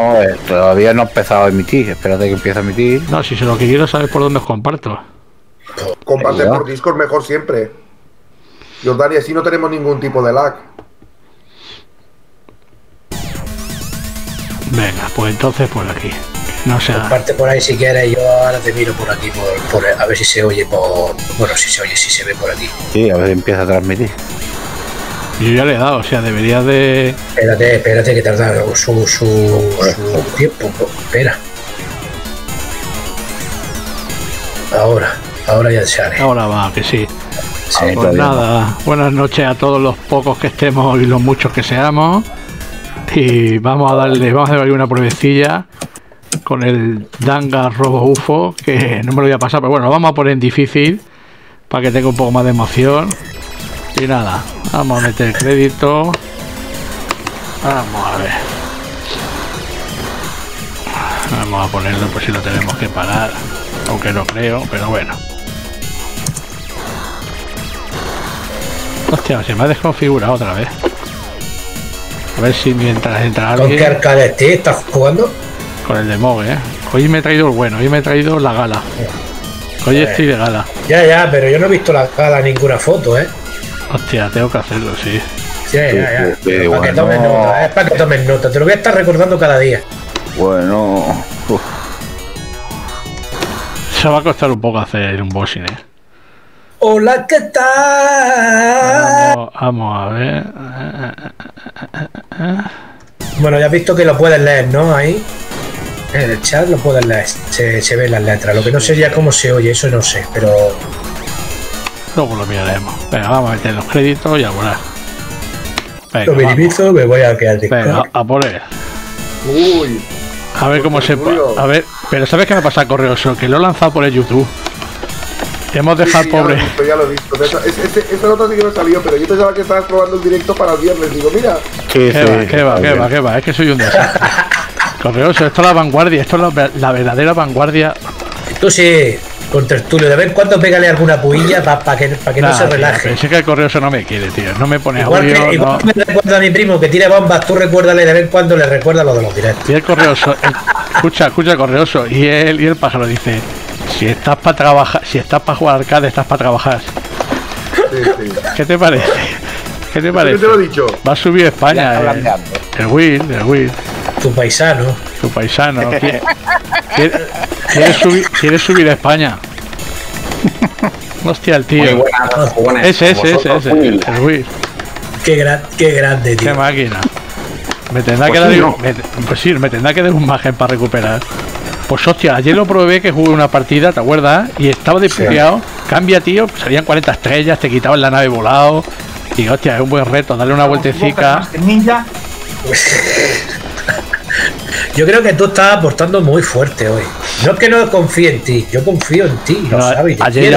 Vamos a ver, todavía no ha empezado a emitir. Espérate que empiece a emitir. No, si se lo que quiero saber por dónde os comparto. Comparte por Discord mejor siempre, Jordani, así no tenemos ningún tipo de lag. Venga, pues entonces por aquí. No se da. Comparte por ahí si quieres, yo ahora te miro por aquí, a ver si se oye por... Bueno, si se oye, si se ve por aquí. Sí, a ver, empieza a transmitir. Yo ya le he dado, o sea, debería de... Espérate, espérate que tarda su tiempo. Espera. Ahora, ahora ya sale. Ahora va, que sí. Sí, pues nada, no. Buenas noches a todos los pocos que estemos y los muchos que seamos. Y vamos a darle una pruebecilla con el Dangar Robo UFO, que no me lo voy a pasar, pero bueno, lo vamos a poner en difícil para que tenga un poco más de emoción. Y nada, vamos a meter el crédito. Vamos a ver. Vamos a ponerlo por si lo tenemos que parar, aunque no creo, pero bueno. Hostia, se me ha desconfigurado otra vez. A ver si mientras entra alguien... ¿Con qué arcade estás jugando? Con el de Mogue, ¿eh? Hoy me he traído el bueno, hoy me he traído la gala. Hoy estoy de gala. Ya, ya, pero yo no he visto la gala ninguna foto, ¿eh? Hostia, tengo que hacerlo, sí. Sí, ya, ya. Pero para que tomes nota, es para que tomes nota. Te lo voy a estar recordando cada día. Bueno... Uf. Se va a costar un poco hacer un bossing, ¿eh? Hola, ¿qué tal? Vamos a ver. Bueno, ya has visto que lo puedes leer, ¿no? Ahí. En el chat lo puedes leer. Se ven las letras. Lo que no sé ya cómo se oye, eso no sé, pero... Luego lo miraremos. Venga, vamos a meter los créditos y a volar. Venga, lo minimizo, me voy a quedar de... Venga, a poner. Uy. A ver cómo se... A ver... Pero ¿sabes qué me pasa, Correoso? Que lo he lanzado por el YouTube. Hemos dejado sí, pobre. Ya lo he visto. Esta nota sí que no salió, pero yo pensaba que estabas probando el directo para el viernes. Digo, mira. Sí, qué va. Es que soy un desastre. Correoso, esto es la vanguardia, esto es la verdadera vanguardia. Tú sí, con Textulia, de vez en cuando pégale alguna puilla para que no se relaje. Pensé que el Correoso no me quiere, tío. No me pone igual audio. Igual no. Me recuerda a mi primo que tira bombas, tú recuérdale de vez en cuando, le recuerda lo de los directos. Y el Correoso, escucha Correoso, y el pájaro dice. Si estás para trabajar, si estás para jugar arcade, estás para trabajar. Sí, sí. ¿Qué te parece? ¿Qué te parece? ¿Qué te lo he dicho? Va a subir España. El Will. Tu paisano. ¿Quieres subir a España? Hostia, el tío. Buena, ese. El Will. Qué grande, tío. Qué máquina. Me tendrá que dar un margen para recuperar. Pues hostia, ayer lo probé que jugué una partida, ¿te acuerdas? Y estaba desputeado. Sí. Cambia, tío, salían 40 estrellas, te quitaban la nave volado. Y hostia, es un buen reto, darle una vueltecica. Yo creo que tú estás aportando muy fuerte hoy. No es que no confíe en ti, yo confío en ti, lo sabes. Ayer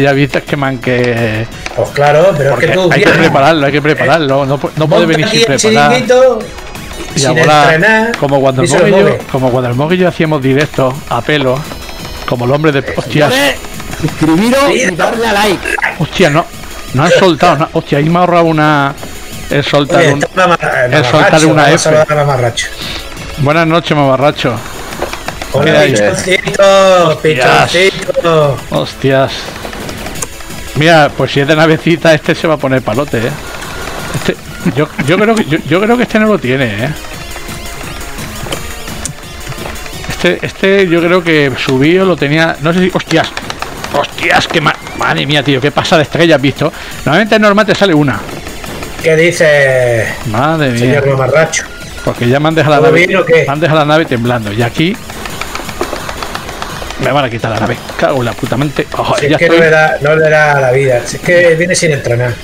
ya viste que manqué. Pues claro, pero porque es que tú... Hay que prepararlo. No puede venir sin preparar. Y a volar, entrenar, como cuando el Mogue y yo hacíamos directos a pelo, como el hombre de... Hostias. Suscribiros y darle a like. Hostia, no han soltado. Hostia, ahí me ha ahorrado una... El soltar una F. Buenas noches, mamarracho. Hola, pichoncito. Hostias. Mira, pues si es de navecita, este se va a poner palote, eh. Yo creo que este no lo tiene, ¿eh? Este yo creo que subió, lo tenía... No sé si... ¡Hostias! ¡Qué mal! Madre mía, tío, qué pasa de estrella, ¿has visto? Normalmente es normal, te sale una. ¿Qué dices? Madre mía. Señor mamarracho. Porque ya me han dejado la nave... Me han dejado la nave temblando. Y aquí... Me van a quitar la nave. Cago en la puta mente. Oh, si es que no le da la vida. Si es que viene sin entrenar.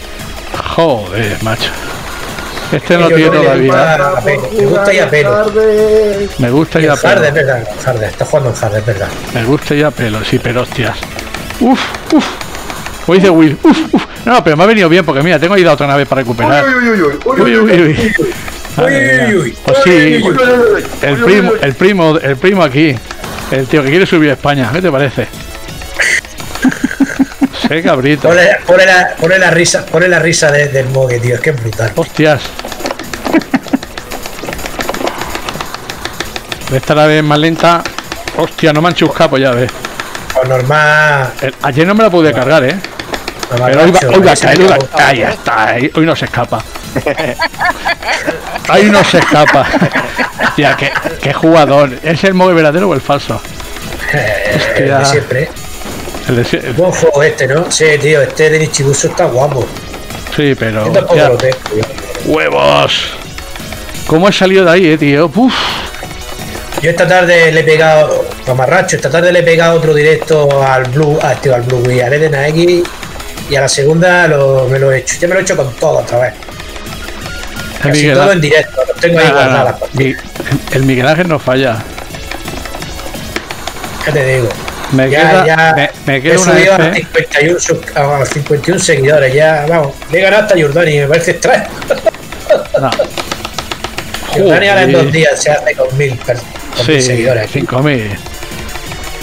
Joder, macho. Este no tiene todavía. Me gusta ir a pelo. Me gusta ir a pelo. Harder, verdad. Harder, está jugando en Harder, verdad. Me gusta ir a pelo, sí, pero hostias. Uf. Hoy dice Will. Uf. No, pero me ha venido bien porque mira, tengo ahí la otra nave para recuperar. Uy. Pues sí. El primo aquí. El tío que quiere subir a España. ¿Qué te parece? ¡Qué cabrito! Pone la risa del Mogue, tío. Es que es brutal. ¡Hostias! Esta la vez más lenta. Hostia, no manches un capo, ya ves. Pues normal. Ayer no me la pude cargar, eh. Pero hoy va a caer, ahí está, hoy no se escapa. Ahí no se escapa. Tía, qué jugador. ¿Es el Mogue verdadero o el falso? El de siempre. El buen juego este, ¿no? Sí, tío, este de Nichibutsu está guapo. Sí, pero... Hostia, lo tengo, ¡huevos! ¿Cómo he salido de ahí, tío? ¡Puf! Yo esta tarde le he pegado... Mamarracho, esta tarde le he pegado otro directo al Blue... al Blue Wire de Naegi. Y a la segunda me lo he hecho. Ya me lo he hecho con todo otra vez. Casi todo en directo. Lo tengo ahí guardado. El Miguel Ángel no falla. ¿Qué te digo? Me queda he subido a los 51 seguidores. Ya, vamos. Le he ganado hasta Jordani. Me parece extraño. No. Jordani ahora en 2 días se hace con 1000 seguidores. 5000.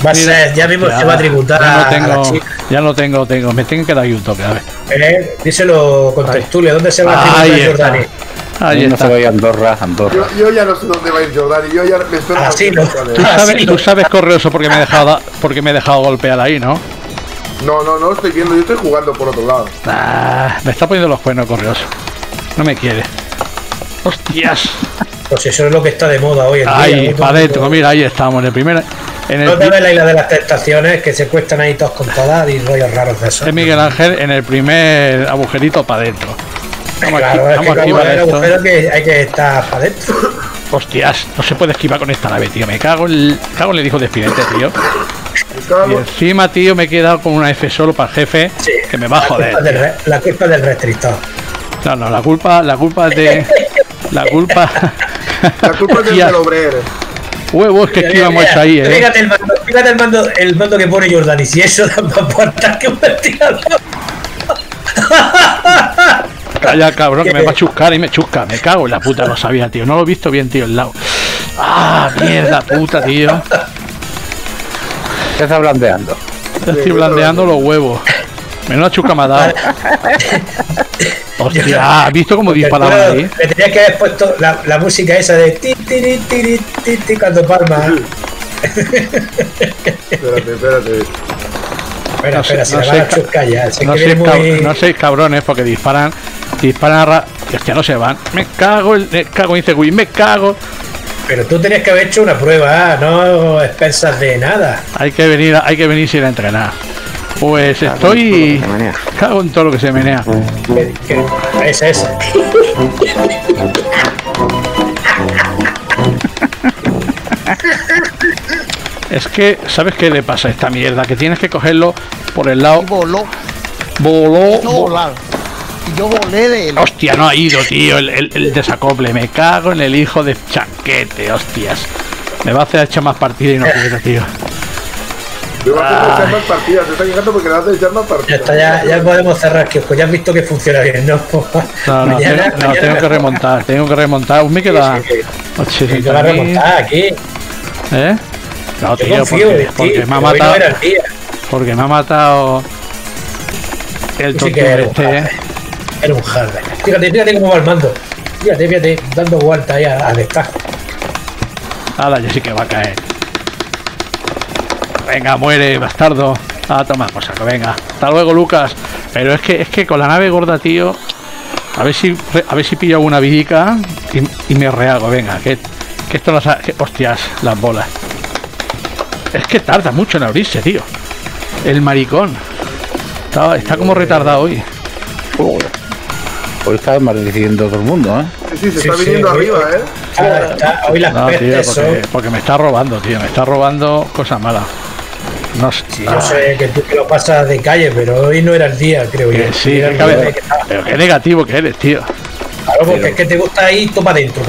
Va a ser, ya mismo se va a tributar a la chica. Ya no tengo. Me tienen que dar ahí un toque, a ver. Díselo con Textulia, ¿dónde se va a tributar Jordani? Ahí no se va a ir Andorra. Yo ya no sé dónde va a ir Jordani, yo ya me estoy... Así no. Tú sabes Correoso porque me he dejado golpear ahí, ¿no? No, estoy viendo, yo estoy jugando por otro lado. Ah, me está poniendo los cuernos Correoso. No me quiere. ¡Hostias! Pues eso es lo que está de moda hoy en día. Ahí, para adentro, mira, ahí estamos, en el primer... No te ves la isla de las tentaciones que se cuestan ahí todos con todas y rollos raros de eso. Es Miguel Ángel en el primer agujerito para adentro. Claro, es que como el agujero que hay que estar para adentro. Hostias, no se puede esquivar con esta nave, tío. Me cago en el hijo de espinete, tío. Y encima, tío, me he quedado con una F solo para el jefe, sí, que me va a joder. La culpa del restrictor. No, la culpa es de... La culpa es del obrero. Huevos que esquivamos ahí, Fíjate el mando que pone Jordani. Si eso da más puertas que un ventilador. Calla, cabrón, que me va a chuscar y me chusca. Me cago en la puta, no sabía, tío. No lo he visto bien, tío, el lado. Ah, mierda puta, tío. ¿Qué estás blandeando? Estoy blandeando los huevos. Menuda chusca me ha dado. Hostia, ¿has visto cómo disparaban ahí? Me tenías que haber puesto la música esa de ti, ti, ti, ti, ti, cuando palma. Espérate. Espera, si me van a chuscar ya. No seis cabrones porque disparan. Hostia, no se van. Me cago, dice Wii, me cago. Pero tú tenías que haber hecho una prueba, no expensas de nada. Hay que venir sin entrenar. Pues estoy... Cago en todo lo que se menea. Es. Es que, ¿sabes qué le pasa a esta mierda? Que tienes que cogerlo por el lado... Voló. Yo volé de él. Hostia, no ha ido, tío, el desacople. Me cago en el hijo de chanquete, hostias. Me va a hacer echar más partida y no quiero, tío. Yo voy a echar más partidas, te está llegando porque le vas a echar más partidas. Ya podemos cerrar, que ya has visto que funciona bien, ¿no? Mañana tengo que remontar. Un Miquela. Que va a remontar aquí. ¿Eh? No, tío, porque me ha matado. Porque me ha matado el tortugo este, ¿eh? Era un hardware. Fíjate cómo va el mando. Fíjate, dando vueltas ahí al destajo. Nada, ya sí que va a caer. Venga, muere, bastardo. Ah, toma, pues saco, venga. Hasta luego, Lucas. Pero es que con la nave gorda, tío. A ver si pillo alguna villica y me rehago, venga, que esto no sabe. Hostias, las bolas. Es que tarda mucho en abrirse, tío. El maricón. Está como retardado hoy. Hoy está maldiciendo todo el mundo, ¿eh? Sí, se está viniendo arriba, ¿eh? Hoy las pestes son... Porque me está robando, tío. Me está robando cosas malas. No sé. Sí, yo sé que tú te lo pasas de calle, pero hoy no era el día, creo yo. Sí, pero qué negativo que eres, tío. Claro, porque pero... es que te gusta ahí, topa dentro.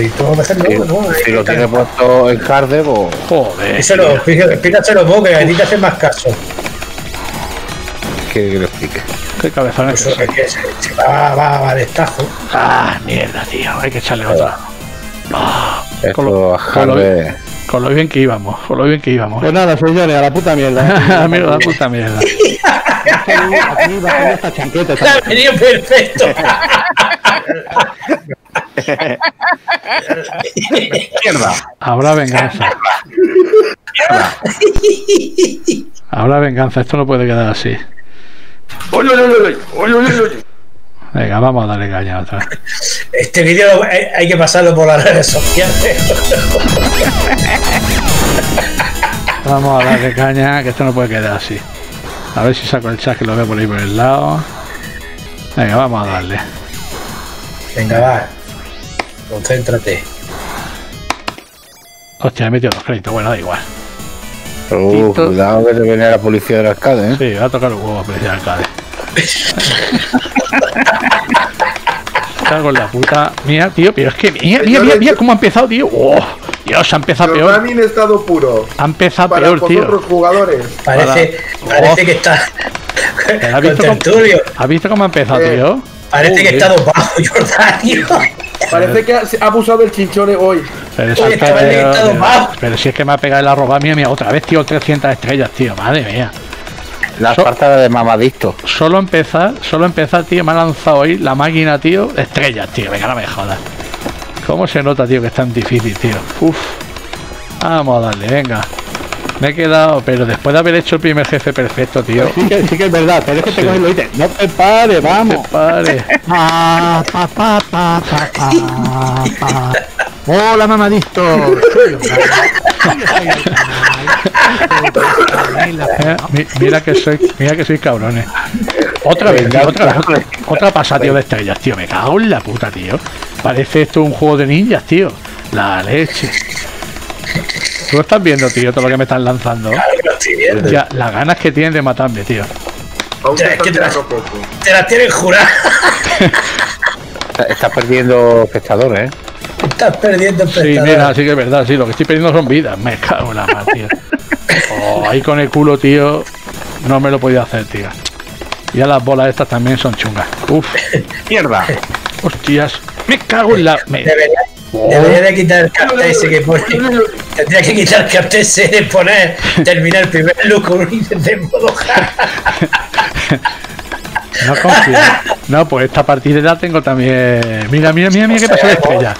Y todo ¿no? Si lo tienes puesto en hardware, pues... Joder. Explícaselo vos, que a ti te hace más caso. Que lo explique. Qué cabezón es que va de estajo. Ah, mierda, tío. Hay que echarle otra. Con lo bien que íbamos. Pues nada, señores, a la puta mierda. A la puta mierda. Aquí va con esta chanqueta. Ha venido perfecto. Mierda. Habrá venganza. Habrá venganza. Esto no puede quedar así. Venga, vamos a darle caña otra vez. Este vídeo hay que pasarlo por las redes sociales. Vamos a darle caña, que esto no puede quedar así. A ver si saco el chat, que lo veo por ahí por el lado. Venga, vamos a darle. Venga, va. Concéntrate. Hostia, he metido 2 créditos. Bueno, da igual. Cuidado que te viene la policía del alcalde, ¿eh? Sí, va a tocar un huevo a policía del alcalde. Está con la puta. Mira, tío, pero es que. Mira cómo ha empezado, tío. Oh, Dios, ha empezado peor. Jordani en estado puro. Ha empezado peor, tío. Para otros jugadores. Parece que está. ¿Has visto cómo ha empezado, tío? Parece que está dopado, Jordani. Parece que ha abusado del chinchone hoy. Pero si es que me ha pegado el arroba mía, mía. Otra vez, tío, 300 estrellas, tío. Madre mía. La falta de mamadicto. Solo empezar, tío. Me ha lanzado hoy la máquina, tío. Estrellas, tío. Venga, no me jodas. ¿Cómo se nota, tío, que es tan difícil, tío? Uf. Vamos a darle, venga. Me he quedado, pero después de haber hecho el primer jefe perfecto, tío. Sí que es verdad, pero es que te coges los ítems. No te pares, vamos. No te pares. Hola, mamadito. Mira que soy cabrones. Otra vez. Otra pasada, tío, de estrellas, tío. Me cago en la puta, tío. Parece esto un juego de ninjas, tío. La leche. Tú estás viendo, tío, todo lo que me están lanzando. Claro que lo estoy viendo. Ya, las ganas que tienen de matarme, tío. Es que te las tienen juradas. Estás perdiendo espectadores, ¿eh? Estás perdiendo espectadores. Sí, mira, sí que es verdad, sí. Lo que estoy perdiendo son vidas. Me cago en la mano, tío. Oh, ahí con el culo, tío. No me lo podía hacer, tío. Ya las bolas estas también son chungas. Uf. Mierda. Hostias. Me cago en la... Debería de quitar el cartel ese que pone. Tendría que quitar el cartel ese de poner. Terminar el primer look con un ítem de modo hard. No confío. No, pues esta partida la tengo también. Mira qué pasó de estrella.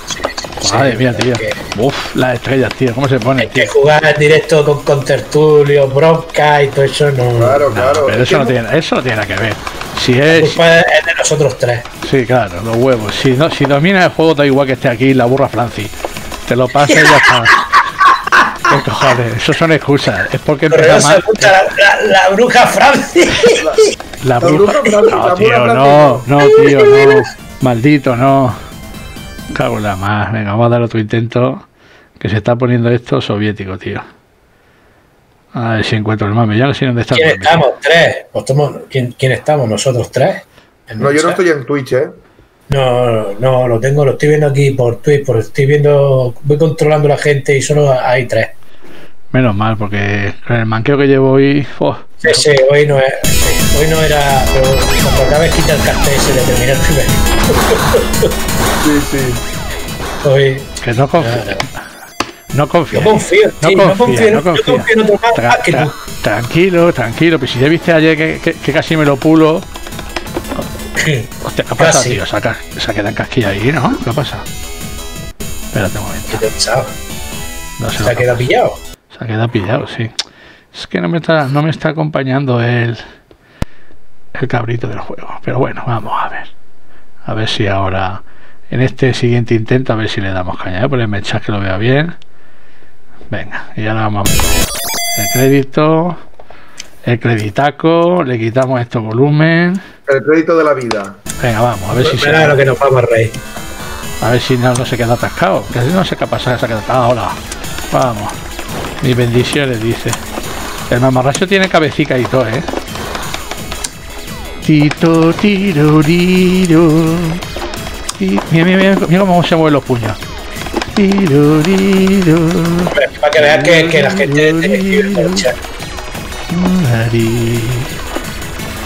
Madre mía, tío. Uf, las estrellas, tío. ¿Cómo se pone? Hay que jugar en directo con tertulio, bronca y todo eso no. Claro. Pero eso no tiene nada que ver. Si es... La culpa es de nosotros tres. Sí, claro, los huevos. Si dominas el juego, da igual que esté aquí la burra Francis. Te lo pasas y ya está. ¿Qué cojones? Eso son excusas. Es porque empieza mal. La bruja Francis. La bruja Francis. No, tío, no. Maldito, no. Cago en la más. Venga, vamos a dar otro intento. Que se está poniendo esto soviético, tío. A ver si encuentro el mame. Ya no sé dónde está. ¿Quién estamos? ¿Tres? ¿Quién estamos? ¿Nosotros tres? No, yo no estoy en Twitch, ¿eh? No, lo estoy viendo aquí por Twitch, voy controlando la gente y solo hay 3. Menos mal, porque con el manqueo que llevo hoy... Oh, sí, hoy no es... Sí, hoy no era... Pero cuando acabes quita el cartel ese de terminar primero. Sí. Hoy... Que no confío. No confío. Tranquilo, pero si ya viste ayer que casi me lo pulo. Sí. Hostia, ¿qué ha pasado, tío? Se ha quedado en casquilla ahí, ¿no? ¿Qué ha pasado? Espérate un momento. ¿Qué te ha no sé? ¿Se ha quedado pillado? Se ha quedado pillado, sí. Es que no me está acompañando el cabrito del juego. Pero bueno, vamos a ver. A ver si ahora, en este siguiente intento, a ver si le damos caña. Voy a ponerme el chat que lo vea bien. Venga, y ahora vamos a ver. El crédito... El creditaco, le quitamos estos volumen. El crédito de la vida. Venga, vamos, a ver si se... lo que nos vamos, Rey. A ver si no se queda atascado. Que no sé qué pasa, se ha quedado atascado. Ahora, vamos. Mis bendiciones, dice. El mamarracho tiene cabecita y todo, ¿eh? Tito, tiro, tiro. Mira cómo se mueven los puños. Tiro, tiro. Para que veas que la gente...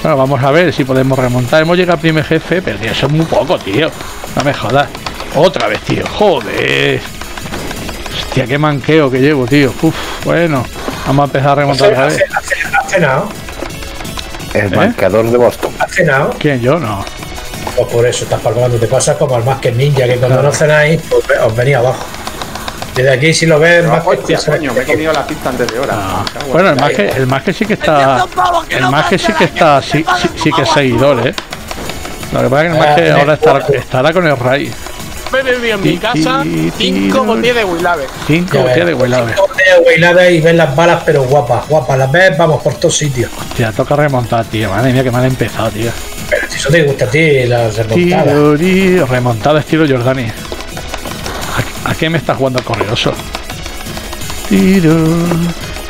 Bueno, vamos a ver si podemos remontar. Hemos llegado al primer jefe, pero tío, eso es muy poco, tío. No me jodas. Otra vez, tío. Joder. Hostia, qué manqueo que llevo, tío. Uf, bueno. Vamos a empezar a remontar otra vez. ¿Ha cenado? El marcador de Boston. ¿Ha cenado? ¿Quién? Yo no. Pues por eso estás palmando. Te pasas como al más que ninja, que cuando no cenáis, os venía abajo. Desde aquí, si lo ves, no, más hostia, que coño, me he comido la pizza antes de hora. Ah. Bueno, el más que sí que está. El más que sí que está. Sí que es seguidor, eh. Lo que pasa es que el más que ahora estará con el Ray. Me bebí en mi casa 5 botellas de Huilave. 5 botellas de Huilave. 5 botellas de Huilave y ves las balas, pero guapas, guapas. Las ves, vamos, por todos sitios. Hostia, toca remontar, tío. Madre mía, que mal he empezado, tío. Pero si eso te gusta a ti, las remontadas. Tío, remontada estilo Jordani. ¿A qué me está jugando Correoso? Tiro.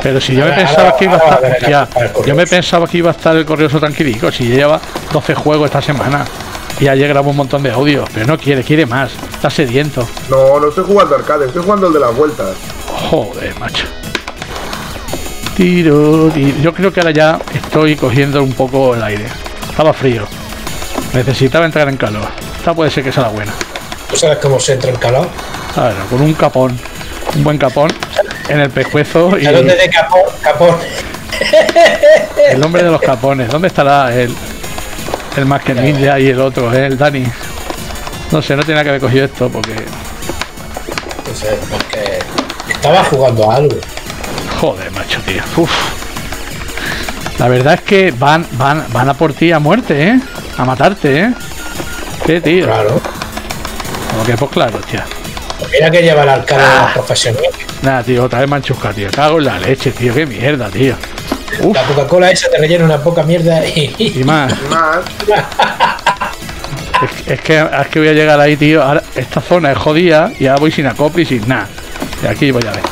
Pero si yo me pensaba que iba a estar. Yo me pensaba que iba a estar el Correoso tranquilico. Si lleva 12 juegos esta semana. Y ayer grabó un montón de audio. Pero no quiere, quiere más. Está sediento. No, no estoy jugando arcade, estoy jugando el de las vueltas. Joder, macho. Tiro. Yo creo que ahora ya estoy cogiendo un poco el aire. Estaba frío. Necesitaba entrar en calor. Esta puede ser que sea la buena. ¿Tú sabes cómo se entra en calor? Claro, con un capón. Un buen capón en el pescuezo. ¿A dónde de capón? Capón. El hombre de los capones. ¿Dónde estará el más que ninja y el otro? El Dani. No sé, no tiene nada que haber cogido esto porque... No sé, porque... Estaba jugando a algo. Joder, macho, tío. Uf. La verdad es que van a por ti a muerte, ¿eh? A matarte, ¿eh? ¿Qué, tío? Claro. Como que pues claro, hostia. Mira que lleva el alcalde profesional. Nada, tío, otra vez manchusca, tío. Cago en la leche, tío, qué mierda, tío. Uf. La Coca-Cola esa te rellena una poca mierda y más. Y más. Es que voy a llegar ahí, tío. Ahora, esta zona es jodida y ahora voy sin acople y sin nada. Y aquí voy a ver.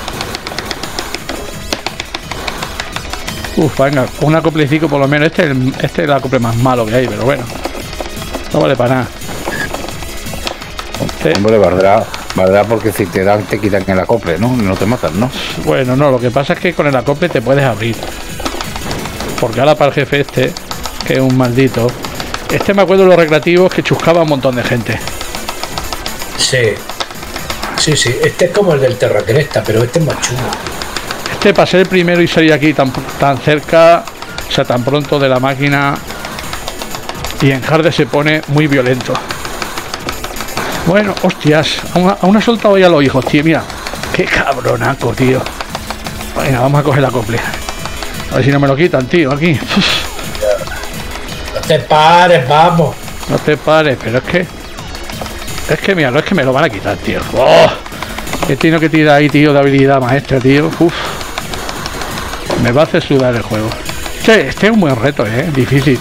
Uf, venga, un acoplecico por lo menos. Este es el acople más malo que hay, pero bueno. No vale para nada. Sí. Hombre, valdrá porque si te dan, te quitan el acople, ¿no? No te matan, ¿no? Bueno, no, lo que pasa es que con el acople te puedes abrir. Porque ahora para el jefe este, que es un maldito. Este me acuerdo de los recreativos que chuscaba a un montón de gente. Sí. Sí. Este es como el del Terracresta, pero este es más chulo. Este para ser el primero y salir aquí tan cerca, o sea, tan pronto de la máquina. Y en hard se pone muy violento. Bueno, hostias, aún ha soltado ya los hijos, tío, mira. Qué cabronaco, tío. Venga, vamos a coger la acople. A ver si no me lo quitan, tío, aquí. No te pares, vamos. No te pares, pero es que mira, no es que me lo van a quitar, tío. ¡Oh! He tenido que tirar ahí, tío, de habilidad maestra, tío. Uf. Me va a hacer sudar el juego. Este es un buen reto, ¿eh? Difícil.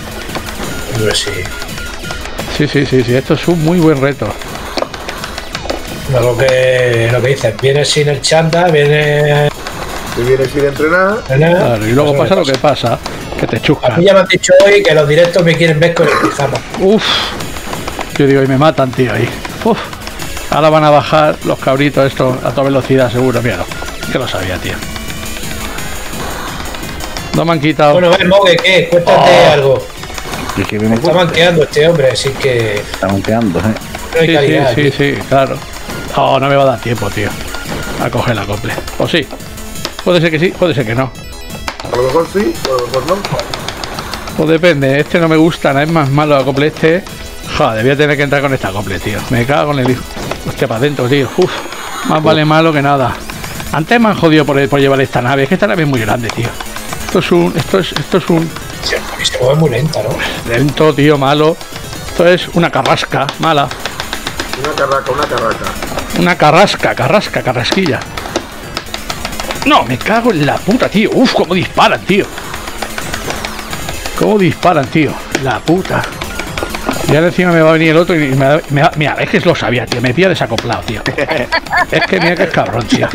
Sí, esto es un muy buen reto. Lo que dices, vienes sin el chanda, vienes sin entrenar. Claro, y luego pasa lo que pasa, que te chuscan. A mí ya me han dicho hoy que los directos me quieren ver con el pijama. Uf, yo digo, y me matan, tío, ahí. Uf, ahora van a bajar los cabritos estos a toda velocidad, seguro, mira, que lo sabía, tío. No me han quitado. Bueno, ven, Mogue, ¿qué? Cuéntate algo. Que me está manqueando este hombre, así que... Está manqueando, ¿eh? No hay calidad, sí, claro. Oh, no me va a dar tiempo, tío, a coger la acople. O sí. Puede ser que sí, puede ser que no. A lo mejor sí, a lo mejor no. Pues depende, este no me gusta, nada, es más malo el acople este. Joder, voy a tener que entrar con esta acople, tío. Me cago en el hijo. Hostia, para adentro, tío. Uf, más vale malo que nada. Antes me han jodido por llevar esta nave. Es que esta nave es muy grande, tío. Esto es un... Se mueve muy lenta, ¿no? Lento, tío, malo. Esto es una carrasca, mala. Una carrasca. Una carrasquilla. No, me cago en la puta, tío. Uf, cómo disparan, tío. La puta. Y ahora encima me va a venir el otro y mira, es que lo sabía, tío. Me pilla desacoplado, tío. Es que mira que es cabrón, tío.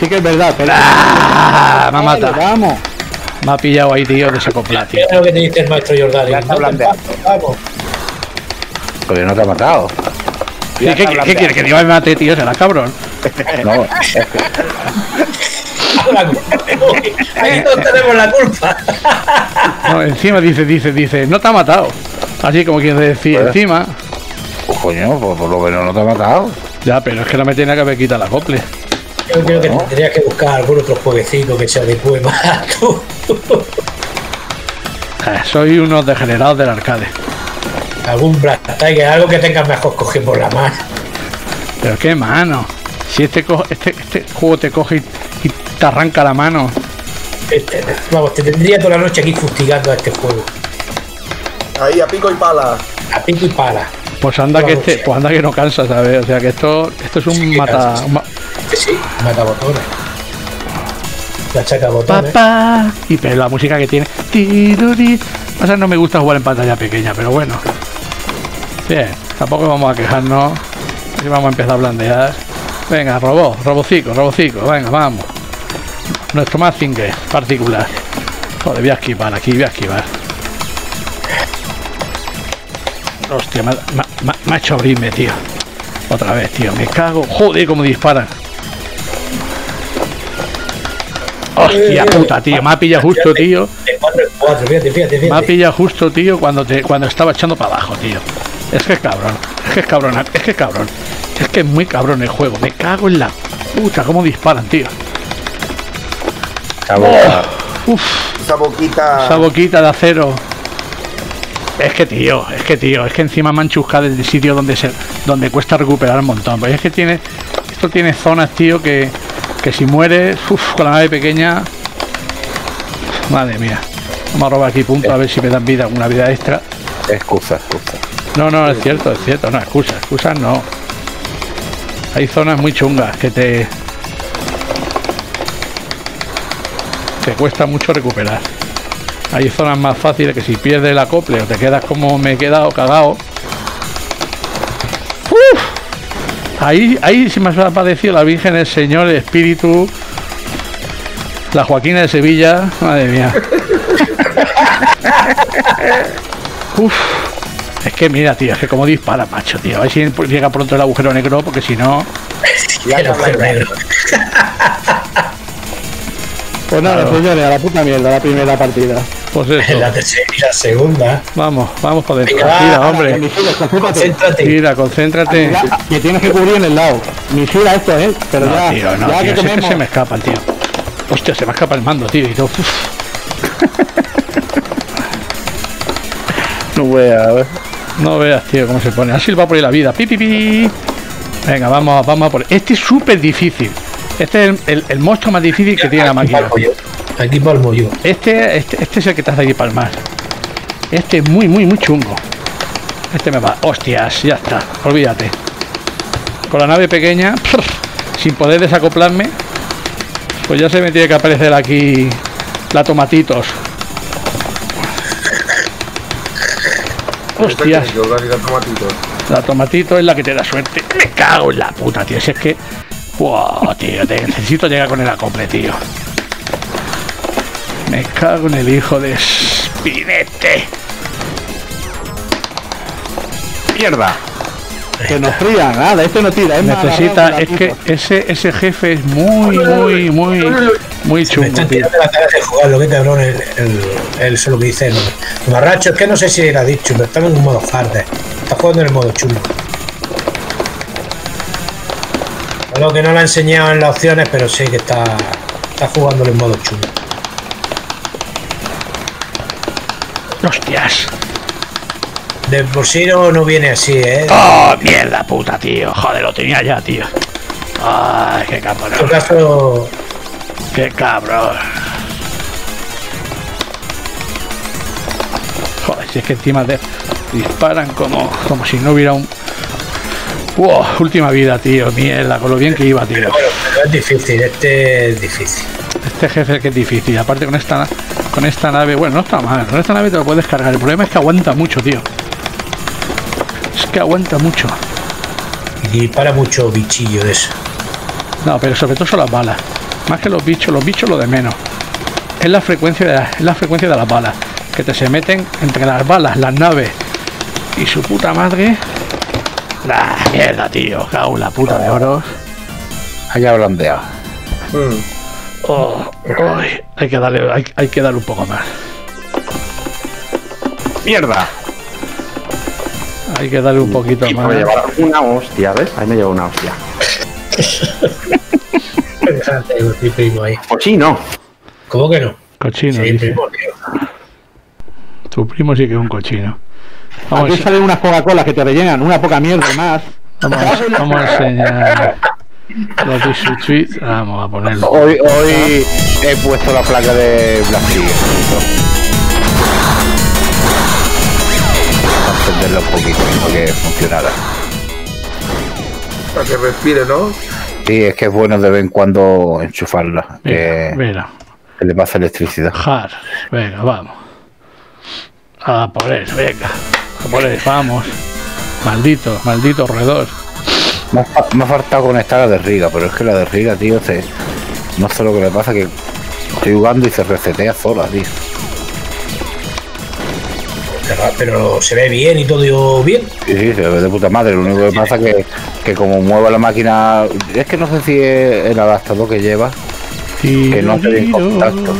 Sí que es verdad, pero... ¡Ah! Me ha matado. Vamos. Me ha pillado ahí, tío, desacoplado, tío. Es lo que te dice el maestro Jordani. Vamos. Porque no te ha matado. Sí, ¿Qué quieres? Que Dios me mate, tío, será cabrón. No. Ahí no tenemos la culpa. No, encima dice, no te ha matado. Así como quien decía, bueno, encima. Pues coño, por lo menos no te ha matado. Ya, pero es que no me tiene que haber quitado la acople. Yo creo que tendrías que buscar algún otro jueguecito que sea de poema. Soy unos degenerados del arcade. Algún Black Tiger, algo que tengas mejor cogido por la mano. Pero qué mano. Si este juego te coge y te arranca la mano. Vamos, te tendría toda la noche aquí fustigando a este juego. Ahí, a pico y pala. A pico y pala. Pues anda que no cansa, ¿sabes? O sea que esto es un sí, mata. Sí, mata botones. La chaca botones. Papá. Y pero la música que tiene. O sea, no me gusta jugar en pantalla pequeña, pero bueno. Bien, tampoco vamos a quejarnos. Así vamos a empezar a blandear. Venga, robocico, venga, vamos. Nuestro Mazinger particular. Joder, voy a esquivar, aquí voy a esquivar. Hostia, me ha hecho abrirme, tío. Otra vez, tío, me cago. Joder, cómo disparan. Hostia puta, tío, me ha pillado justo, tío. Me ha pillado justo, tío, cuando estaba echando para abajo, tío. Es que es cabrón, es que es muy cabrón el juego. Me cago en la puta, cómo disparan, tío. Esa boquita. Esa boquita de acero. Es que encima me han chuscado desde el sitio donde cuesta recuperar un montón. Pero es que esto tiene zonas, tío, que si mueres, uff, con la nave pequeña. Madre mía. Vamos a robar aquí punto a ver si me dan vida, una vida extra. Excusa. No, es cierto, no, excusas no. Hay zonas muy chungas que te cuesta mucho recuperar. Hay zonas más fáciles que si pierdes el acople o te quedas como me he quedado, cagado. ¡Uf! Ahí se me ha aparecido la Virgen, el Señor, el Espíritu, la Joaquina de Sevilla. Madre mía. Uf. Es que mira, tío, es que como dispara, macho, tío. A ver si llega pronto el agujero negro, porque si no... El agujero negro. Pues nada, claro. Señores, a la puta mierda, la primera partida. Pues eso. La tercera y la segunda. Vamos por dentro. Mira, hombre. Concéntrate. Mira, concéntrate. Que tienes que cubrir en el lado. Mira esto, ¿eh? Pero no, ya, tío, no, ya tío, que tenemos... Se me escapa, tío. Hostia, se me escapa el mando, tío. Y todo. No veas, tío, cómo se pone. Así va por ahí la vida. Pipipi. Venga, vamos a por... Este es súper difícil. Este es el monstruo más difícil que tiene la máquina. Aquí palmo yo. Este es el que te hace aquí palmar. Este es muy, muy, muy chungo. Este me va. Hostias, ya está. Olvídate. Con la nave pequeña, sin poder desacoplarme, pues ya se me tiene que aparecer aquí la tomatitos. Hostias. La tomatito es la que te da suerte. Me cago en la puta, tío. Si es que... Wow, tío, te necesito llegar con el acople, tío. Me cago en el hijo de Spinete. Mierda. Que nos fría, nada, esto no tira. Es que ese jefe es muy chungo. Me tirando la cara de jugar, lo que cabrón el solo que dice. Marracho, es que no sé si lo ha dicho, pero estamos en un modo hard. Está jugando en el modo chulo. Lo que no lo ha enseñado en las opciones, pero sí que está jugándolo en modo chulo. ¡Hostias! Del bolsillo no viene así, ¿eh? ¡Oh, mierda puta, tío! Joder, lo tenía ya, tío. ¡Ay, qué cabrón! En tu caso... ¡Qué cabrón! Joder, si es que encima te disparan como si no hubiera un... Wow, última vida, tío, mierda, con lo bien que iba, tío. Pero es difícil, este es difícil. Este jefe es que es difícil, aparte con esta nave, bueno, no está mal, con esta nave te lo puedes cargar, el problema es que aguanta mucho, tío. Es que aguanta mucho. Y para mucho bichillo de eso. No, pero sobre todo son las balas. Más que los bichos lo de menos. Es la frecuencia de las balas. Que te se meten entre las balas, las naves y su puta madre. La mierda, tío, cago en la puta de oros. Allá blandeado. Hay que darle un poco más. ¡Mierda! Hay que darle un poquito más. Me lleva una hostia, ¿ves? Ahí me lleva una hostia. Cochino. ¿Cómo que no? Cochino. Sí, primo, tío. Tu primo sí que es un cochino. Aquí salen unas Coca-Colas que te rellenan una poca mierda más. Vamos a enseñar los issue tweets. Vamos a ponerlo. Hoy he puesto la placa de Blasphemous. Vamos a encenderlo un poquito para que funcionara. Para que respire, ¿no? Sí, es que es bueno de vez en cuando enchufarla. Mira. Que le pasa electricidad. Hard. Venga, vamos. A por él, venga. A por él, vamos. Maldito roedor. Me ha faltado conectar la de Riga, pero es que la de Riga, tío, no sé lo que le pasa, que estoy jugando y se resetea sola, tío. Pero se ve bien y todo bien. Sí, se ve de puta madre. Lo único que pasa es que como mueva la máquina, es que no sé si es el adaptador que lleva, que no tiene en contacto.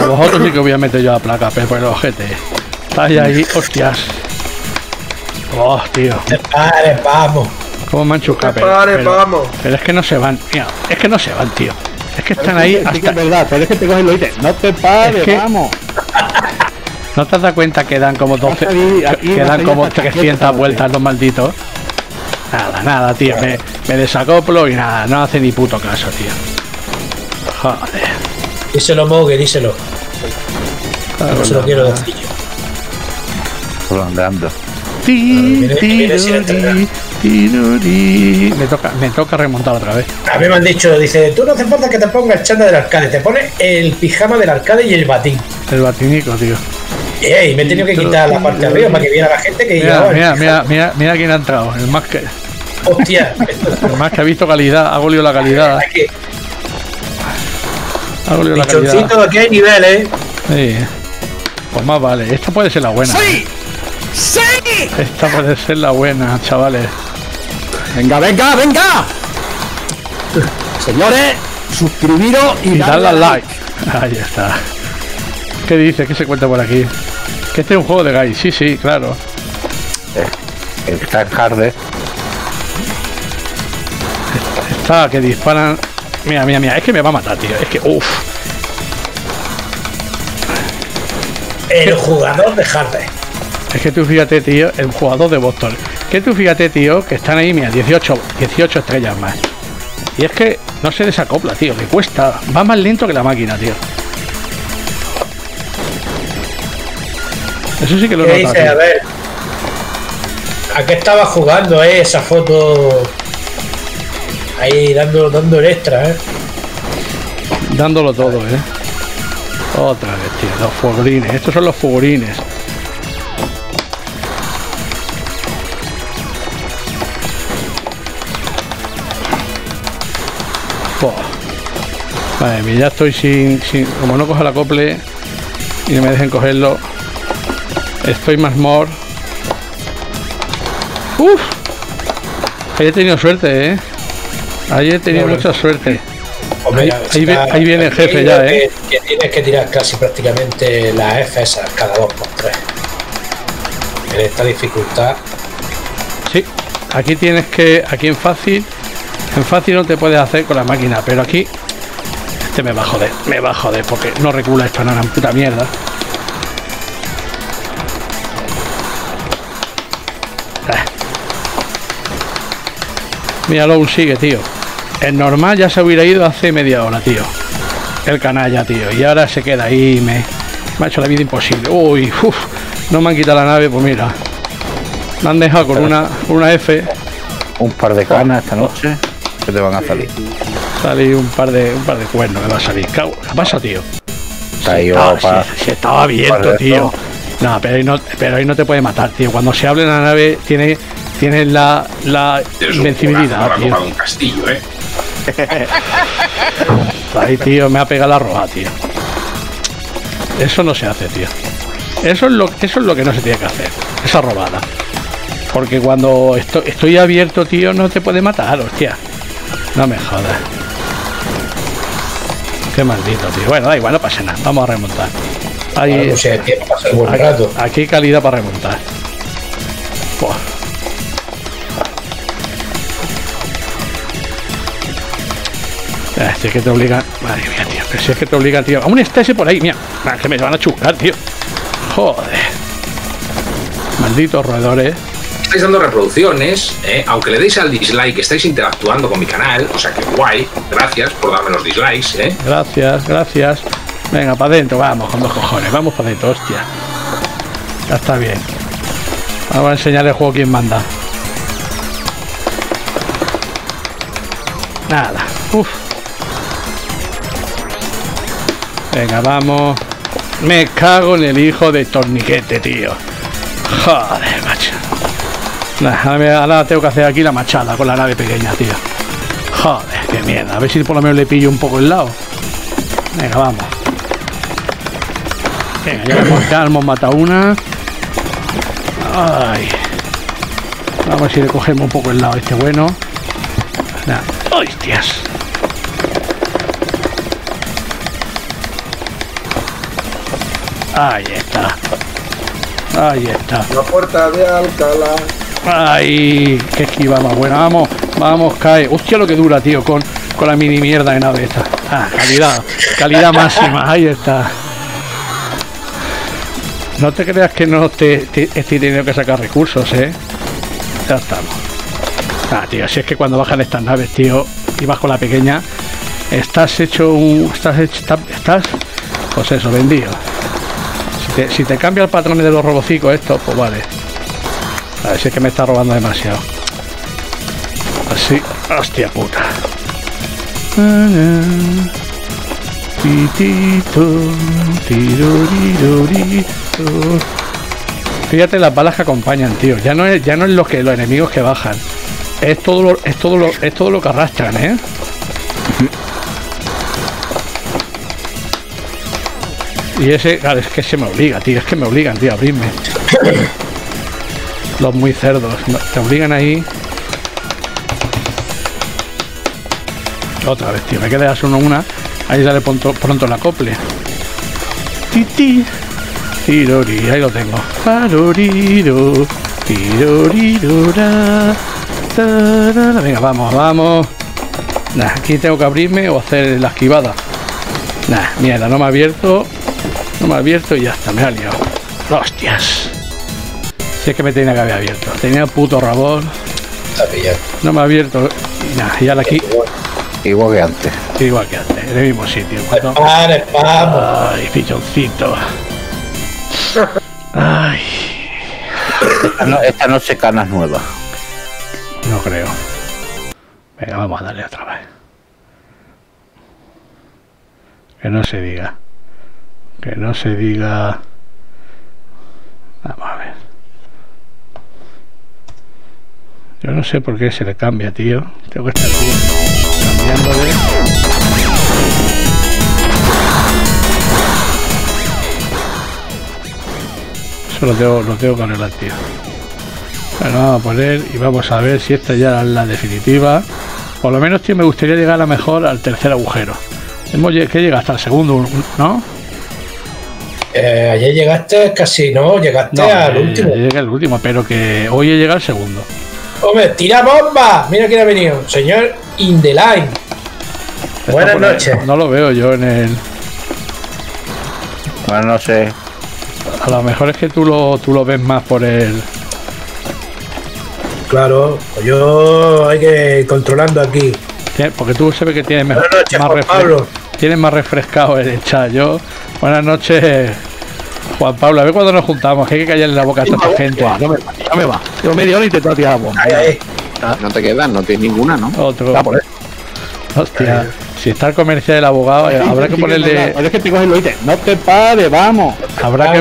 A vosotros sí que voy a meter yo la placa, pero el ojete. Estáis ahí, hostias. Oh, tío. Pare, vamos. ¿Cómo me han chocado? Pare, vamos. Pero es que no se van, tío. Es que no se van, tío. Es que están ahí. Es que es verdad, pero es que te cogen los ítems. No te pares, vamos. ¿No te has dado cuenta que dan como 12, quedan como 300 vueltas los malditos? Nada, tío. Me desacoplo y nada. No hace ni puto caso, tío. Joder. Díselo, Mogue, díselo. No se lo quiero decir yo. Solo andando. Me toca remontar otra vez. A mí me han dicho, dice, tú no hace falta que te pongas el chanda del arcade, te pones el pijama del arcade y el batín. El batinico, tío. Y me he tenido que quitar la parte de arriba para que viera la gente que llegaba. Mira quién ha entrado, el más que... Hostia. El más que ha visto calidad, ha golpeado la calidad. Ha golpeado la calidad. Pichoncito, aquí hay niveles. Sí. Pues más vale, esta puede ser la buena. ¡Sí! ¡Sí! Esta puede ser la buena, chavales. ¡Venga! Señores, suscribiros y dadle al like. Ahí está. ¿Qué dice? ¿Qué se cuenta por aquí? Que este es un juego de guys. Sí, claro. Está en hard. Está que disparan. Mira. Es que me va a matar, tío. Es que... uff. El jugador de hard. Es que tú fíjate, tío, el jugador de Boston. Que tú fíjate, tío, que están ahí, mira, 18 estrellas más. Y es que no se desacopla, tío, que cuesta. Va más lento que la máquina, tío. Eso sí que lo notas. A ver, ¿a qué estaba jugando, esa foto? Ahí dando el extra, dándolo todo, Otra vez, tío, los figurines. Estos son los figurines. Vale, mira, ya estoy sin... Como no cojo el acople y no me dejen cogerlo, estoy más mor. ¡Uf! Ahí he tenido suerte, Ahí he tenido mucha suerte. Hombre, ahí viene el jefe ya, Que tienes que tirar casi prácticamente las F esas cada 2x3. En esta dificultad. Sí, aquí tienes que... Aquí en fácil... En fácil no te puedes hacer con la máquina, pero aquí... Este me va a joder, porque no recula esto, no, una puta mierda. Míralo, aún sigue, tío. El normal ya se hubiera ido hace media hora, tío. El canalla, tío. Y ahora se queda ahí y me ha hecho la vida imposible. Uy, uff. No me han quitado la nave, pues mira. Me han dejado con una F. Un par de canas esta noche que te van a salir. Salí un par de cuernos, me va a salir. ¿Qué pasa, tío? Se estaba abierto, tío. No, pero ahí no te puede matar, tío. Cuando se hable en la nave tiene la invencibilidad, tío. Un castillo, Ahí, tío, me ha pegado la roja, tío. Eso no se hace, tío. Eso es lo que no se tiene que hacer. Esa robada. Porque cuando estoy abierto, tío, no te puede matar, hostia. No me jodas. Qué maldito, tío. Bueno, da igual, no pasa nada. Vamos a remontar. Ahí, aquí calidad para remontar. Buah. Si es que te obligan. Madre mía, tío. Pero si es que te obligan, tío. Aún está ese por ahí. Mira, que me van a chuscar, tío. Joder. Malditos roedores. estáis dando reproducciones, aunque le deis al dislike, estáis interactuando con mi canal, o sea que guay, gracias por darme los dislikes, Gracias, gracias. Venga, para adentro, vamos, con dos cojones, vamos para adentro, hostia. Ya está bien. Ahora enseñar el juego quién manda. Nada, uff. Venga, vamos. Me cago en el hijo de torniquete, tío. Joder, macho. Nah, ahora tengo que hacer aquí la machada con la nave pequeña, tío. Joder, qué mierda. A ver si por lo menos le pillo un poco el lado. Venga, vamos. Venga, ya hemos matado una. Ay. Vamos a ver si le cogemos un poco el lado a este bueno. Nah. ¡Hostias! Ahí está. Ahí está. La puerta de Alcalá. Ay, qué esquiva más buena. Vamos, vamos, cae. Hostia, lo que dura, tío, con la mini mierda de nave esta. Ah, calidad. Calidad máxima. Ahí está. No te creas que no estoy teniendo que sacar recursos, Ya estamos. Ah, tío, si es que cuando bajan estas naves, tío, y vas con la pequeña, estás pues eso, vendido. Si te cambia el patrón de los robocicos esto, pues vale. A ver si es que me está robando demasiado. Así, hostia puta. Fíjate las balas que acompañan, tío. Ya no es lo que los enemigos que bajan. Es todo lo que arrastran, Y ese, claro, es que se me obliga, tío. Es que me obligan, tío, a abrirme. Los muy cerdos. Te obligan ahí. Otra vez, tío. Me quedas uno una. Ahí sale pronto el acople. Titi. Tirori. Ahí lo tengo. Faroriro. Tirorirora. Venga, vamos, vamos. Nah, aquí tengo que abrirme o hacer la esquivada. Nah, mierda, no me ha abierto. No me ha abierto y ya está, me ha liado. ¡Hostias! Si es que me tenía que haber abierto. Tenía puto rabón. No me ha abierto. Nah, y ahora aquí. Igual que antes. Igual que antes, en el mismo sitio. ¡Vamos! ¡Ay, pichoncito! ¡Ay! Esta noche canas nuevas. No creo. Venga, vamos a darle otra vez. Que no se diga. Que no se diga. Vamos a ver. Yo no sé por qué se le cambia, tío. Tengo que estar cambiándole. Eso lo tengo que arreglar, tío. Bueno, vamos a poner y vamos a ver si esta ya es la definitiva. Por lo menos, tío, me gustaría llegar a lo mejor al tercer agujero. Hemos que llega hasta el segundo, ¿no? Ayer llegaste casi, ¿no? Llegaste al último. Llegué al último, pero que hoy he llegado al segundo. ¡Hombre, tira bomba! Mira quién ha venido. Señor In The Line. Esto buenas noches. No lo veo yo en el... Bueno, no sé. A lo mejor es que tú lo ves más por el... Claro, pues yo hay que ir controlando aquí. Porque tú sabes que tienes mejor... Buenas noches, Juan Pablo. Tienes más refrescado el chat. Yo... Buenas noches, Juan Pablo. A ver cuando nos juntamos, que hay que callarle la boca a toda esta gente. No me va. Yo media hora intento tirar bomba. No te quedas, no tienes ninguna, ¿no? Otro. Hostia, si está el comercial del abogado, habrá que ponerle... Es que te coges lo dices, no te pares, vamos. Habrá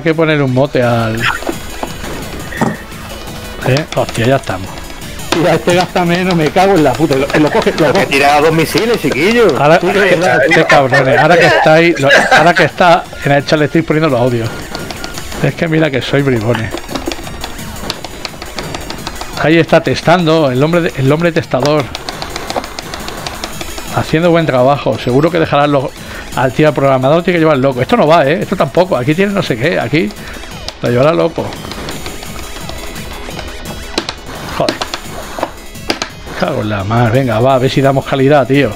que ponerle un mote al... Hostia, ya estamos. Ya este gasta menos, me cago en la puta. Lo coges, lo que tira a dos misiles, chiquillos. Ahora, cabrones, ahora que estáis, ahora que está en el chat le estoy poniendo los audios. Es que mira que soy bribones. Ahí está testando, el hombre testador. Haciendo buen trabajo. Seguro que dejarán al tío programador tiene que llevar loco. Esto no va, esto tampoco. Aquí tiene no sé qué, aquí lo llevará loco. Con la mar, venga, va, a ver si damos calidad, tío.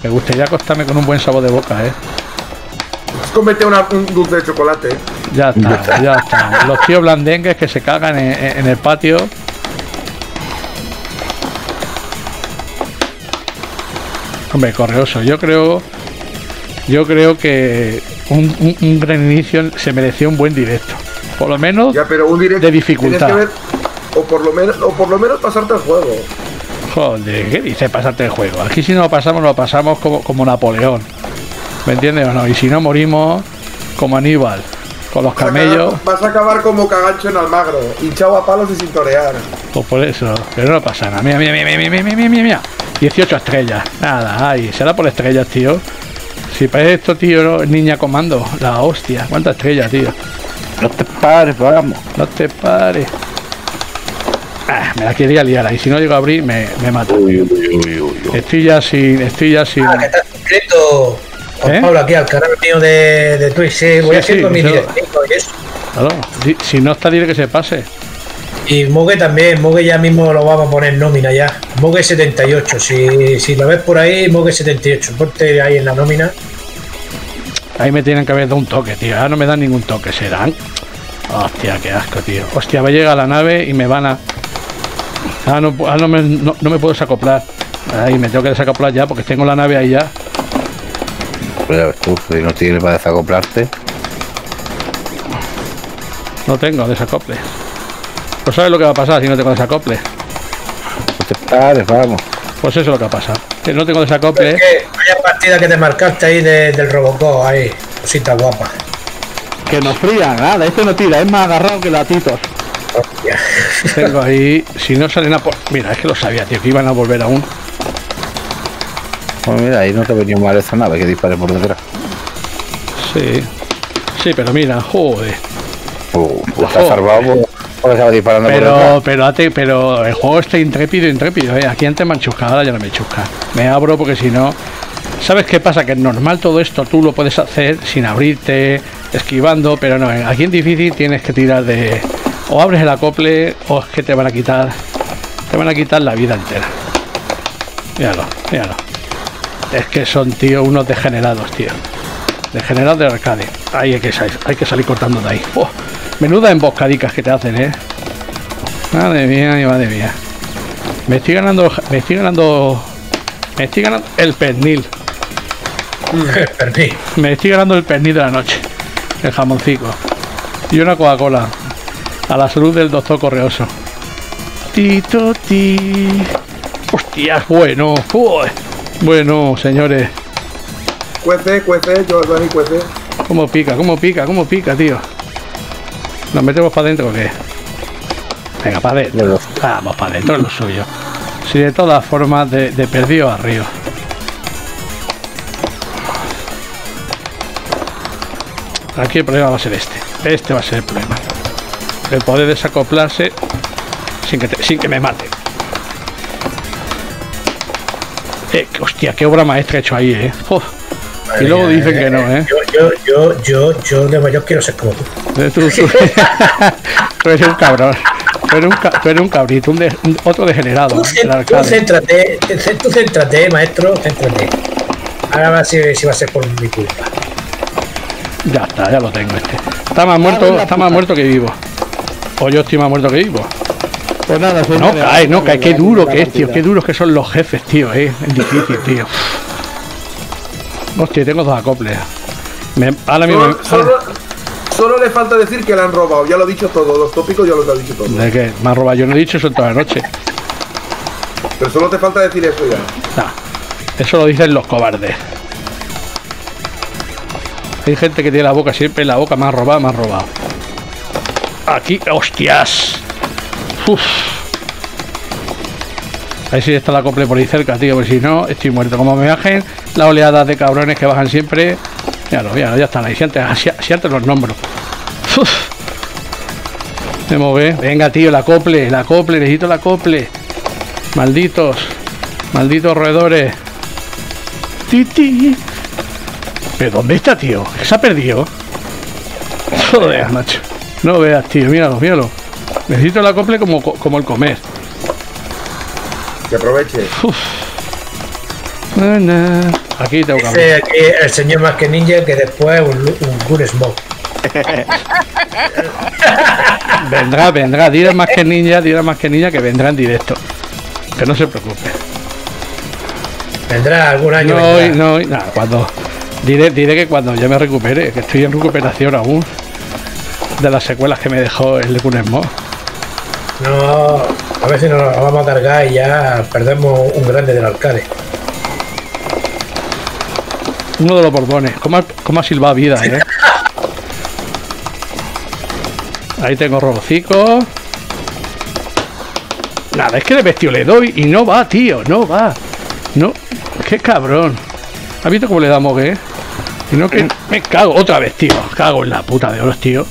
Me gustaría acostarme con un buen sabor de boca, Cómete un dulce de chocolate. Ya está, ya está. Los tíos blandengues que se cagan en el patio. Hombre, Correoso, yo creo que un gran inicio se mereció un buen directo. Por lo menos ya, pero un directo de dificultad. O por lo menos pasarte el juego. Joder, ¿qué dice pasarte el juego? Aquí si no lo pasamos como Napoleón. ¿Me entiendes o no? Y si no, morimos como Aníbal, con los camellos. Vas a acabar como Cagancho en Almagro, hinchado a palos y sin torear. Pues por eso, pero no pasa nada. Mira, mira, mira, mira, mira, mira, mira. 18 estrellas, nada, ay, será por estrellas, tío. Si parece esto, tío, ¿no? Niña Comando, la hostia, cuántas estrellas, tío. No te pares, vamos, no te pares. Ah, me la quería liar ahí, si no llego a abrir me mata. Estoy ya sin... Ah, que está suscrito, Juan Pablo, aquí al canal mío de Twitch, sí, voy haciendo mi directo y eso. Claro, si no está, dile que se pase. Y Mogue también, Mogue ya mismo lo vamos a poner nómina ya. Mogue 78, si lo ves por ahí, Mogue 78, ponte ahí en la nómina. Ahí me tienen que haber dado un toque, tío, ahora no me dan ningún toque, se dan. Hostia, qué asco, tío. Hostia, va a llegar la nave y me van a... Ah, no me puedo desacoplar. Ahí me tengo que desacoplar ya porque tengo la nave ahí ya. Pues ya ves tú, si no tienes para desacoplarte. No tengo desacople. Pues sabes lo que va a pasar si no tengo desacople. Pues te pares, vamos. Pues eso es lo que va a pasar. Que no tengo desacople. Es que vaya partida que te marcaste ahí del Robocop, ahí. Cosita guapa. Que nos frían, nada, esto no tira, es más agarrado que latitos. Tengo ahí, si no salen a por... Mira, es que lo sabía, tío, que iban a volver aún. Pues mira, ahí no te venía mal esta nave que dispare por detrás. Sí, sí, pero mira, joder. Está salvado porque se va disparando por detrás. Pero el juego está intrépido, intrépido, ¿eh? Aquí antes me han chuscado, ahora ya no me chusca. Me abro porque si no... ¿Sabes qué pasa? Que es normal todo esto, tú lo puedes hacer sin abrirte, esquivando, pero no, aquí en difícil tienes que tirar de... O abres el acople o es que te van a quitar la vida entera. Míralo, míralo. Es que son, tío, unos degenerados, tío. Degenerados de arcade. Ahí hay que salir cortando de ahí. Oh, menuda emboscadicas que te hacen, eh. Madre mía, madre mía. Me estoy ganando el pernil. El pernil. Me estoy ganando el pernil de la noche. El jamoncico. Y una Coca-Cola. A la salud del doctor Correoso. Tito ti. Hostias, bueno. Uy. Bueno, señores. Cuece, cuece, Jordani, cuece. ¿Cómo pica, cómo pica, cómo pica, tío? ¿Nos metemos para adentro o qué? Venga, para adentro. Vamos, para adentro es lo suyo. Si de todas formas, de perdido arriba. Aquí el problema va a ser este. Este va a ser el problema. El poder desacoplarse sin que me mate. Hostia, qué obra maestra he hecho ahí, eh. Oh. Y luego dicen que no, eh. Yo de mayor quiero ser como tú. Tú eres un cabrón. Tú eres un cabrito, otro degenerado. Tú céntrate, maestro, céntrate. Ahora va a ser si va a ser por mi culpa. Ya está, ya lo tengo este. Está más muerto que vivo. O yo estoy más muerto que vivo. Pues nada, no cae, qué duro que es, tío. Qué duros que son los jefes, tío, eh. Es difícil, tío. Hostia, tengo dos acoples. Solo le falta decir que la han robado. Ya lo he dicho todo, los tópicos ya los he dicho todo. ¿De qué? Me han robado, yo no he dicho eso toda la noche. Pero solo te falta decir eso ya. Nah, eso lo dicen los cobardes. Hay gente que tiene la boca siempre en la boca, me han robado. Aquí, hostias. Uf. Ahí sí está la acople por ahí cerca, tío. Porque si no, estoy muerto. Como me bajen las oleadas de cabrones que bajan siempre. Ya están ahí. Si antes los nombro. Uf. Me mueve. Venga, tío, la acople, necesito la acople. Malditos roedores. Titi. ¿Pero dónde está, tío? ¿Se ha perdido? Joder, macho. No veas, tío, míralo. Necesito la acople como el comer. Que aproveche. Uf. Aquí tengo que... El señor más que ninja que después un good smoke. Vendrá, dirá más que niña que vendrá en directo. Que no se preocupe. Vendrá algún año. No, cuando. Diré que cuando yo me recupere, que estoy en recuperación aún de las secuelas que me dejó el Kunesmo. No, a ver si nos vamos a cargar y ya perdemos un grande del alcalde. Uno de los Borbones. ¿Cómo ha silbado vida, eh? Ahí tengo robocico. Nada, es que de bestio le doy y no va, tío, no va. No, qué cabrón. ¿Has visto cómo le da Mogue? Y no que me cago otra vez, tío. Cago en la puta de oros, tío.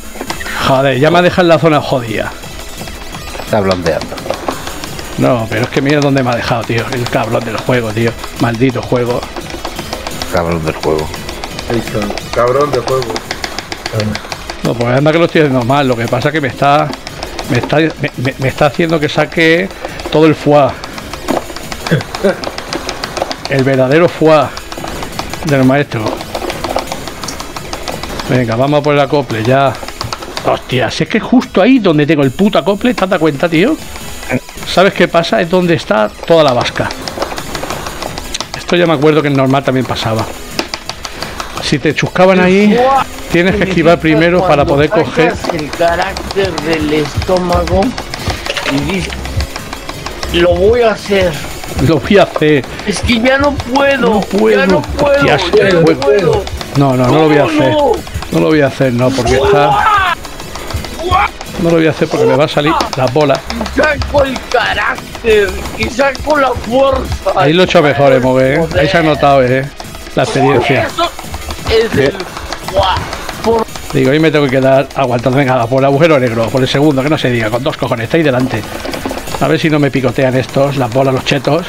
Joder, ya me ha dejado en la zona jodida. Está blondeando. No, pero es que mira dónde me ha dejado, tío. El cabrón del juego, tío. Maldito juego. Cabrón del juego. Cabrón del juego. No, pues anda que lo estoy haciendo mal. Lo que pasa es que me está haciendo que saque todo el foie. El verdadero foie del maestro. Venga, vamos a por el acople ya. Hostia, si es que justo ahí donde tengo el puto acople, ¿te has dado cuenta, tío? ¿Sabes qué pasa? Es donde está toda la vasca. Esto ya me acuerdo que en normal también pasaba. Si te chuscaban ahí, tienes que esquivar primero para poder coger el carácter del estómago y dices, lo voy a hacer. Lo voy a hacer. Es que ya no puedo. No puedo. Ya no puedo. Hostias, ya no puedo. No lo voy a hacer. No lo voy a hacer, no, porque está. No lo voy a hacer porque me va a salir las bolas. Y saco el carácter y saco la fuerza. Ahí lo he hecho mejor, Move, ¿eh? Ahí se ha notado, la experiencia. Eso es el... Digo, ahí me tengo que quedar aguantando. Venga, por el agujero negro, por el segundo, que no se diga. Con dos cojones, está ahí delante. A ver si no me picotean estos, las bolas, los chetos.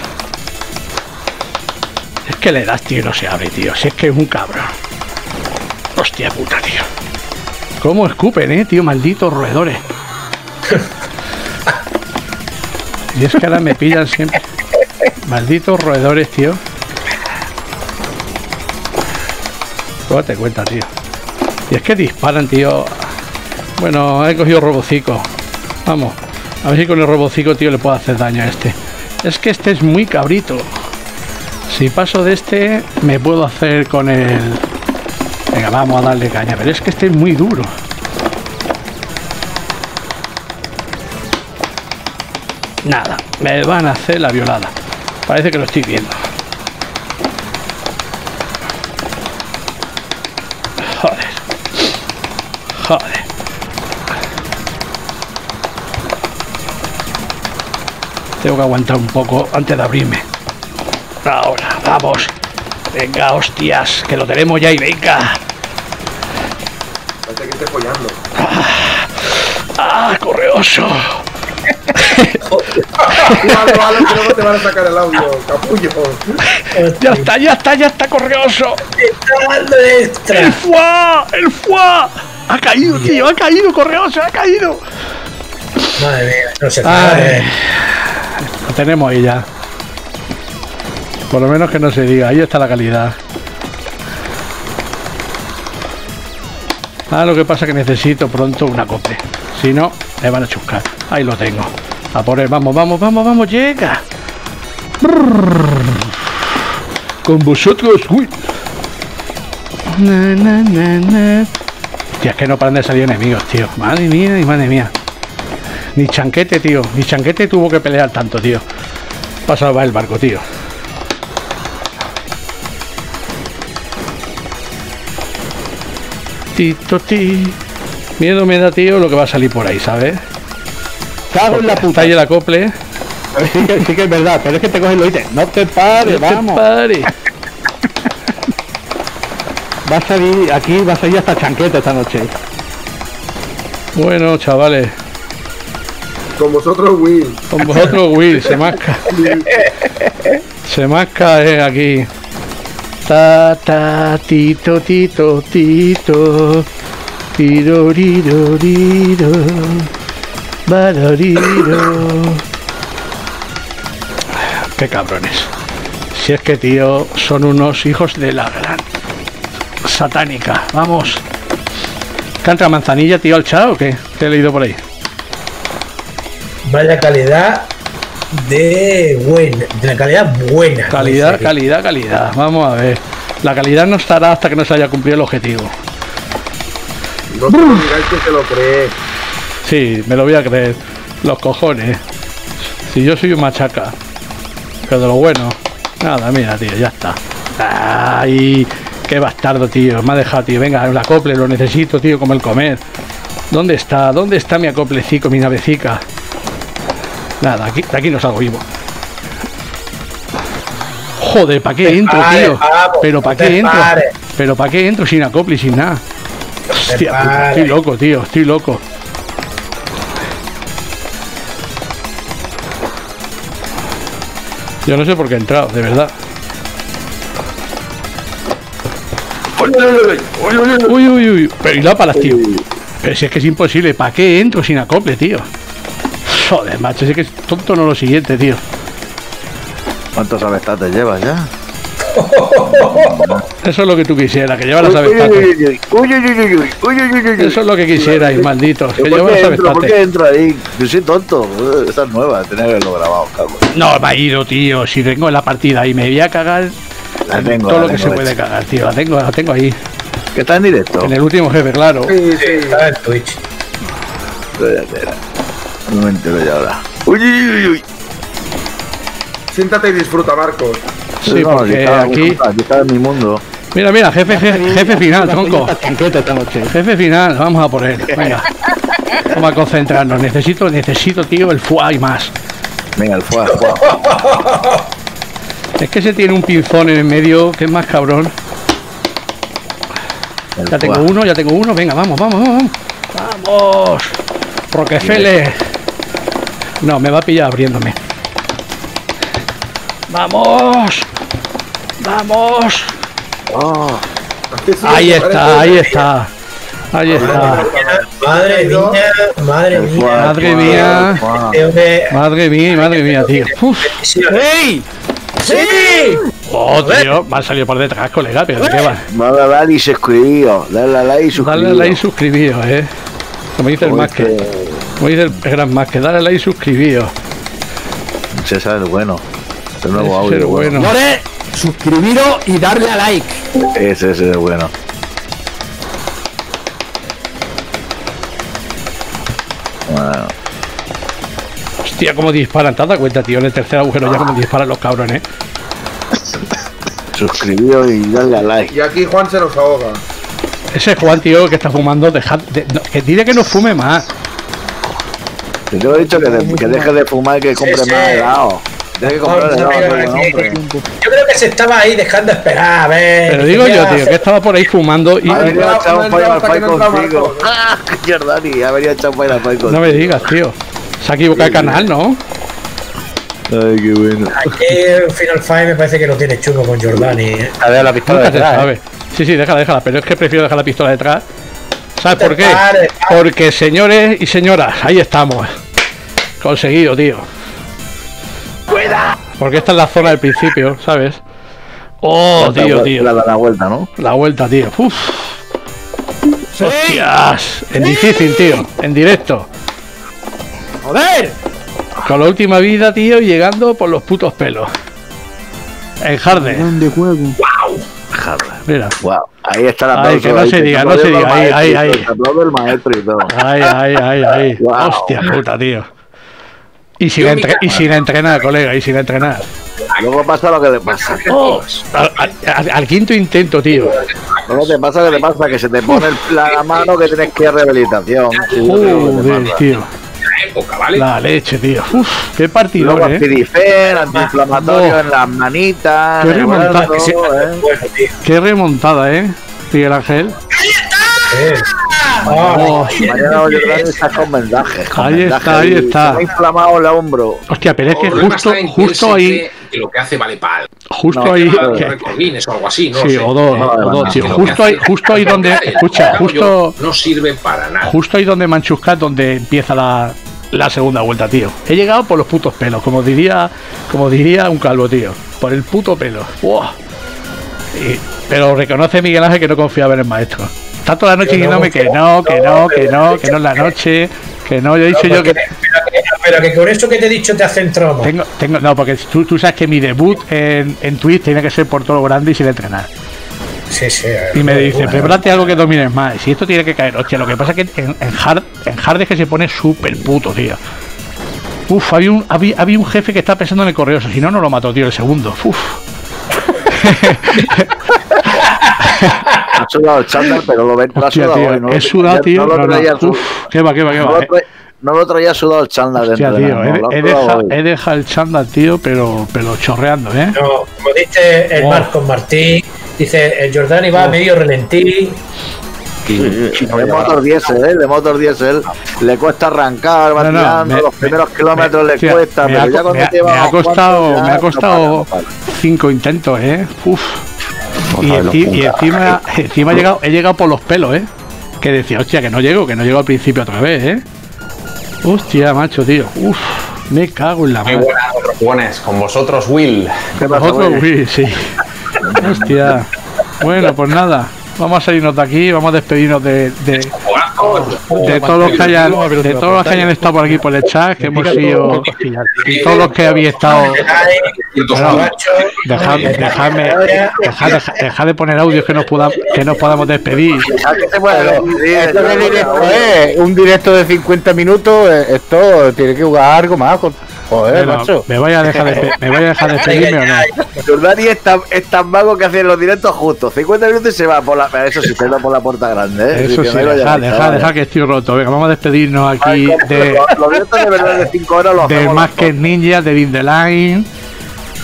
Es que le das, tío, y no se abre, tío. Si es que es un cabrón. Hostia puta, tío. Cómo escupen, tío, malditos roedores. Y es que ahora me pillan siempre. Malditos roedores, tío. ¿Cómo te cuenta, tío? Y es que disparan, tío. Bueno, he cogido robocico. Vamos. A ver si con el robocico, tío, le puedo hacer daño a este. Es que este es muy cabrito. Si paso de este, me puedo hacer con el... Venga, vamos a darle caña. Pero es que este es muy duro. Nada, me van a hacer la violada. Parece que lo estoy viendo. Joder. Joder. Tengo que aguantar un poco antes de abrirme. Ahora, vamos. Venga, hostias, que lo tenemos ya y venga. Parece que esté follando. Correoso. Vale, que luego te van a sacar el audio, capullo. Ya está, Correoso. Está dando extra. El fuá. Ha caído, tío, ha caído, Correoso, ha caído. Madre mía, no se puede. Lo tenemos ahí ya. Por lo menos que no se diga, ahí está la calidad. Ah, lo que pasa es que necesito pronto una copa. Si no, me van a chuscar. Ahí lo tengo. A por él, vamos, llega. Con vosotros, uy. Tío, es que no paran de salir enemigos, tío. Madre mía. Ni chanquete tuvo que pelear tanto, tío. Pasaba el barco, tío. Miedo me da, tío, lo que va a salir por ahí, ¿sabes? Cago en la puta. Está ahí el acople. Sí que es verdad, pero es que te cogen los ítems. No te pares, vamos. No te pares. Va a salir aquí, va a salir hasta chanqueta esta noche. Bueno, chavales. Con vosotros, Will. Con vosotros, Will. Se masca. Se masca, aquí. Tito, tiroriro, valoriro. Qué cabrones. Si es que, tío, son unos hijos de la gran satánica. Vamos. está entre la manzanilla, tío, al chao, ¿o qué? ¿Qué he leído por ahí? Vaya calidad de buena. De la calidad buena. Calidad, calidad, calidad. Vamos a ver. La calidad no estará hasta que no se haya cumplido el objetivo. No te digáis que te lo crees. Sí, me lo voy a creer. Los cojones. Si yo soy un machaca. Pero de lo bueno. Nada, mira, tío, ya está. Ay, qué bastardo, tío. Me ha dejado, tío. Venga, el acople, lo necesito, tío, como el comer. ¿Dónde está? ¿Dónde está mi acoplecico, mi navecica? Nada, de aquí no salgo vivo. Joder, ¿para qué entro, tío? Pero ¿para qué entro? Pero ¿para qué entro sin acople y sin nada? Hostia, estoy loco, tío, estoy loco. Yo no sé por qué he entrado, de verdad. Uy, uy, uy. Pero y la palas, tío. Pero si es que es imposible. ¿Para qué entro sin acople, tío? Joder, macho, es que es tonto no lo siguiente, tío. ¿Cuántos avestas te llevas ya? Eso es lo que tú quisieras, que llevas las avestates. Eso es lo que quisieras, malditos. Que llevas las avestates. ¿Por qué entro ahí? Yo soy tonto. Esta es nueva, tenerlo grabado, cabrón. No, me ha ido, tío. Si tengo la partida y me voy a cagar. La tengo, todo lo que se puede cagar, tío. La tengo ahí. ¿Que está en directo? En el último jefe, claro. Sí, sí, está en Twitch. No me entero ya ahora. Uy, uy, uy. Siéntate y disfruta, Marcos. Sí, no, porque aquí está mi mundo. Mira, mira, jefe final, tronco. Jefe final, vamos a por él. Venga. Vamos a concentrarnos. Necesito, tío, el fuá y más. Venga, el fuá. Es que se tiene un pinzón en el medio, que es más cabrón. El ya fuá. Tengo uno, Venga, vamos. Vamos. Roquefele. No, me va a pillar abriéndome. ¡Vamos! ¡Vamos! Oh. Ahí está. Madre mía, tío. Uf. ¡Ey! ¡Sí! ¡Oh, tío! Me han salido por detrás, colega, pero ¿de qué va? Dale a like y suscribíos. Como dice el más que. Como dice el gran más que. Dale a like y suscribíos. Se sabe el bueno. El nuevo audio, bueno. Señores, suscribiros y darle a like. Ese es el bueno. Bueno. Hostia, como disparan. ¿Te has dado cuenta, tío? En el tercer agujero ya como disparan los cabrones. Suscribiros y darle a like. Y aquí Juan se nos ahoga. Ese Juan, tío, que está fumando, que diré que no fume más. Yo he dicho que deje de fumar y que compre más helado. Yo creo que se estaba ahí dejando esperar, a ver. Pero digo yo, tío, que estaba por ahí fumando y... Habría echado un fallo al Fai contigo. ¡Ah! Jordani, habría echado un fallo al Fai contigo. No me digas, tío. Se ha equivocado el canal, ¿no? Ay, qué bueno. Aquí el Final Fight me parece que lo tiene chungo con Jordani. A ver, la pistola detrás, ¿eh? Sí, déjala. Pero es que prefiero dejar la pistola detrás. ¿Sabes por qué? Porque, señores y señoras, ahí estamos. Conseguido, tío. Porque esta es la zona del principio, ¿sabes? Oh, tío. La vuelta, ¿no? La vuelta, tío. Uf. ¡Sí! ¡Hostias! Es difícil, tío. En directo. ¡Joder! Con la última vida, tío, llegando por los putos pelos. En Harden. ¡Grande juego! ¡Wow! Harden. Mira. ¡Wow! Ahí está la pelota. Ay, que no se diga, no se diga. Ahí. Se aplaude el maestro y todo. Ahí. Wow. ¡Hostia puta, tío! Y sin entrenar, colega, y sin entrenar. Luego pasa lo que te pasa. Oh, al quinto intento, tío. Luego te pasa lo que te pasa, que se te pone la mano que tienes que ir a rehabilitación. Joder, tío. La leche, tío. Uf, qué partido. Luego aspirifer, antiinflamatorio en las manitas. Qué remontada, qué remontada, Miguel Ángel. ¡Ahí está! Mañana Jordani está con vendajes. Ahí está. Me ha inflamado el hombro. Hostia, pero es que justo ahí. Que lo que hace vale pal. Justo ahí. O algo así, ¿no? Sí, o dos. Justo ahí donde. Escucha, justo. No sirve para nada. Justo ahí donde Manchuscat, donde empieza la segunda vuelta, tío. He llegado por los putos pelos, como diría un calvo, tío. Por el puto pelo. Pero reconoce Miguel Ángel que no confiaba en el maestro. Está toda la noche diciéndome que no es la noche, que no, yo he dicho no, yo que... Pero que con eso que te he dicho te hacen trauma. No, porque tú sabes que mi debut en Twitch tiene que ser por todo lo grande y sin entrenar. Sí, sí. Y me dice, prepárate algo que domines más. Y si esto tiene que caer, hostia, lo que pasa es que en hard es que se pone súper puto, tío. Uf, había un jefe que estaba pensando en el Correoso. Si no, no lo mató, tío, el segundo. Uf. Ha sudado el chándal, pero lo ven. Hostia, tío, no, he sudado, tío. No, no lo traía sudado el chándal. Hostia, tío, he dejado el chándal, tío, pero chorreando, ¿eh? No, como dice el Marcos Martí, dice, el Jordani va medio relentí. De motor diésel, ¿eh? De motor diésel. Le cuesta arrancar, va tirando, los primeros kilómetros le cuesta. Pero ya cuando te va a costar, me ha costado 5 intentos, ¿eh? Uf. Y encima he llegado por los pelos, ¿eh? Que decía, hostia, que no llego al principio otra vez, ¿eh? Hostia, macho, tío. Uf, me cago en la mano. Qué buenas propones con vosotros, Will. Con vosotros, Will, sí. Hostia. Bueno, pues nada. Vamos a salirnos de aquí, vamos a despedirnos de todos los que hayan estado por aquí por el chat, que hemos sido, y todos los que habéis estado. Dejad de poner audios que nos podamos despedir. Un directo de 50 minutos, esto tiene que jugar algo más. Joder, bueno, macho. ¿Me vais a dejar despedirme o no? Jordani es tan vago que hace los directos justos. 50 minutos y se va por la... Eso sí, se va por la puerta grande, ¿eh? Eso sí, deja que estoy roto. Venga, vamos a despedirnos aquí de... Los directos de verdad de 5 horas los hacemos. De Masked Ninja, de Bin The Line...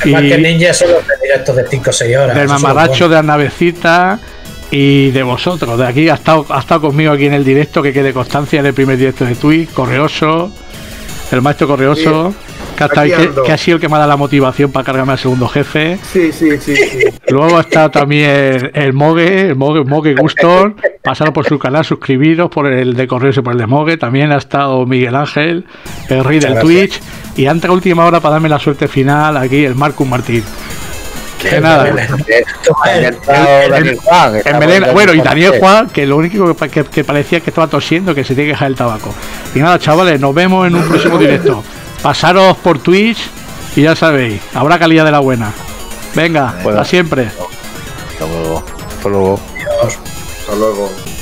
De Masked Ninja son los directos de 5 o 6 horas. Del mamarracho, de la navecita... Y de vosotros, de aquí. Ha estado conmigo aquí en el directo, que quede constancia en el primer directo de Twitch. Correoso... El maestro Correoso... Sí. Que ha sido el que me ha dado la motivación para cargarme al segundo jefe. Sí. Luego está también el Mogue Gustor. Pasaros por su canal, suscribiros por el de Correoso y por el de Mogue. También ha estado Miguel Ángel, el rey del Twitch. Y antes de última hora para darme la suerte final aquí, el Marcus Martín. Que nada. Bueno, y Daniel Juan, que lo único que parecía que estaba tosiendo, que se tiene que dejar el tabaco. Y nada, chavales, nos vemos en un próximo directo. Pasaros por Twitch y ya sabéis, habrá calidad de la buena. Venga, hasta siempre. Hasta luego. Hasta luego. Adiós. Hasta luego.